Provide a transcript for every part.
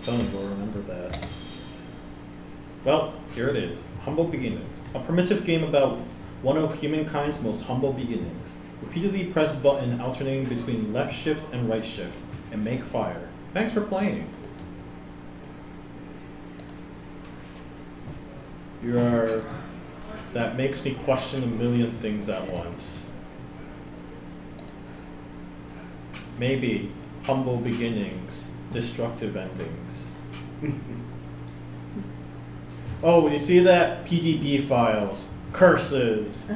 Someone will remember that. Well, here it is. Humble Beginnings. A primitive game about one of humankind's most humble beginnings. Repeatedly press button alternating between left shift and right shift, and make fire. Thanks for playing. You are... That makes me question a million things at once. Maybe humble beginnings, destructive endings. Oh, you see that? PDB files. Curses.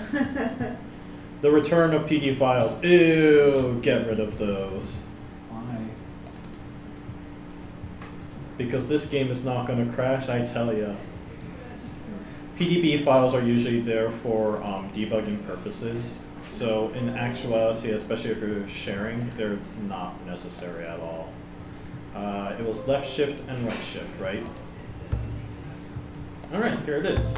The return of PD files. Ew, get rid of those. Why? Because this game is not going to crash, I tell ya. PDB files are usually there for debugging purposes. So in actuality, especially if you're sharing, they're not necessary at all. It was left shift and right shift, right? All right, here it is.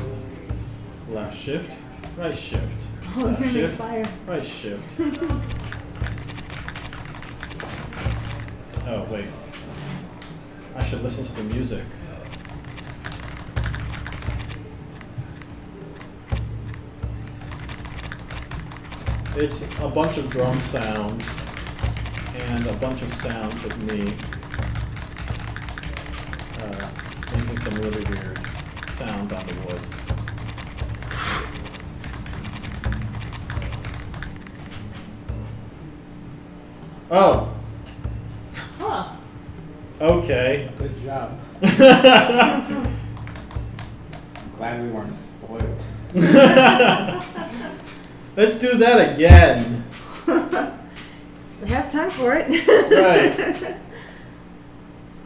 Left shift, right shift. Oh, left you're shift, fire. Right shift. Oh, wait. I should listen to the music. It's a bunch of drum sounds and a bunch of sounds of me making some really weird sounds on the wood. Oh. Huh. Okay. Good job. I'm glad we weren't spoiled. Let's do that again. We have time for it. Right.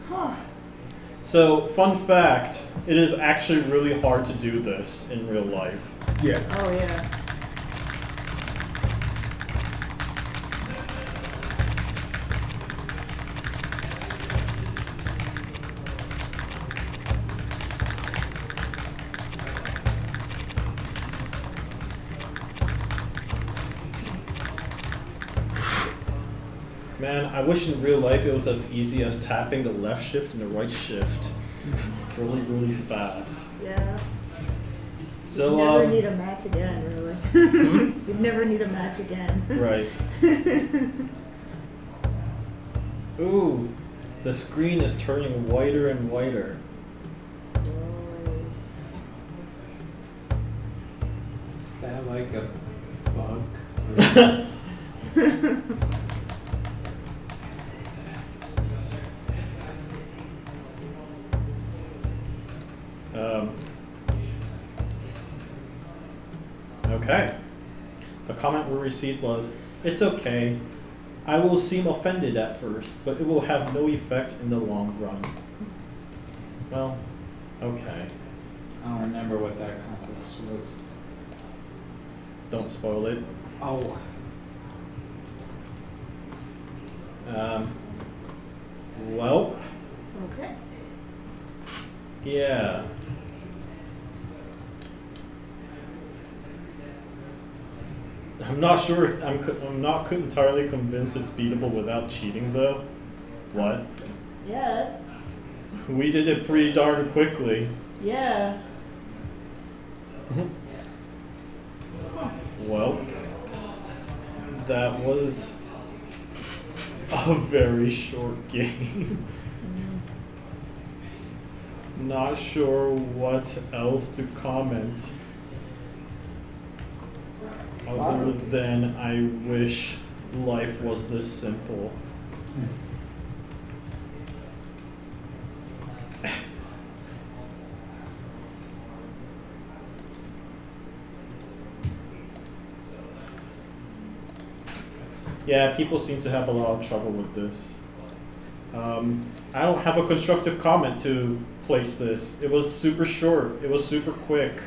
Huh. So, fun fact, it is actually really hard to do this in real life. Yeah. Oh, yeah. Man, I wish in real life it was as easy as tapping the left shift and the right shift really, really fast. Yeah. So, you'd never need a match again, really. Hmm? You'd never need a match again. Right. Ooh, the screen is turning whiter and whiter. Whoa. Is that like a bug? Okay. The comment we received was, "It's okay. I will seem offended at first, but it will have no effect in the long run." Well, okay. I don't remember what that context was. Don't spoil it. Oh. Well. Okay. Yeah. I'm not sure. I'm not entirely convinced it's beatable without cheating, though. What? Yeah. We did it pretty darn quickly. Yeah. Well, that was a very short game. Not sure what else to comment. Other than I wish life was this simple. Yeah, people seem to have a lot of trouble with this. I don't have a constructive comment to place this. It was super short. It was super quick.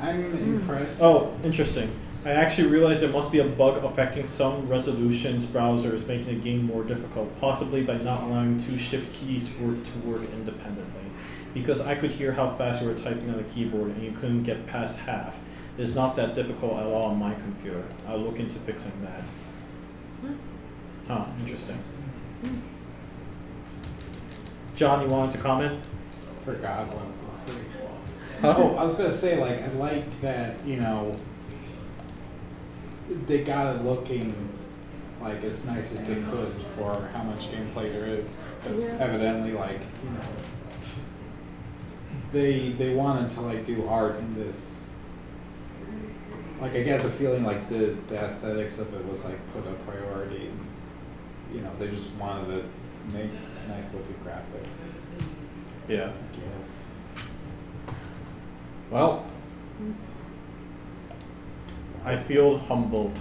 I'm impressed. Oh, interesting. I actually realized there must be a bug affecting some resolutions browsers, making the game more difficult, possibly by not allowing two shift keys to work independently. Because I could hear how fast you were typing on the keyboard and you couldn't get past half. It's not that difficult at all on my computer. I'll look into fixing that. Huh, interesting. John, you wanted to comment? I forgot what I was going to say. Oh, I was going to say, like, I like that, you know, they got it looking like as nice as they could for how much gameplay there is. Because evidently, like, you know, they wanted to, like, do art in this. Like, I get the feeling like the aesthetics of it was, like, put a priority. And, you know, they just wanted to make nice looking graphics. Yeah. I guess. Well, I feel humbled.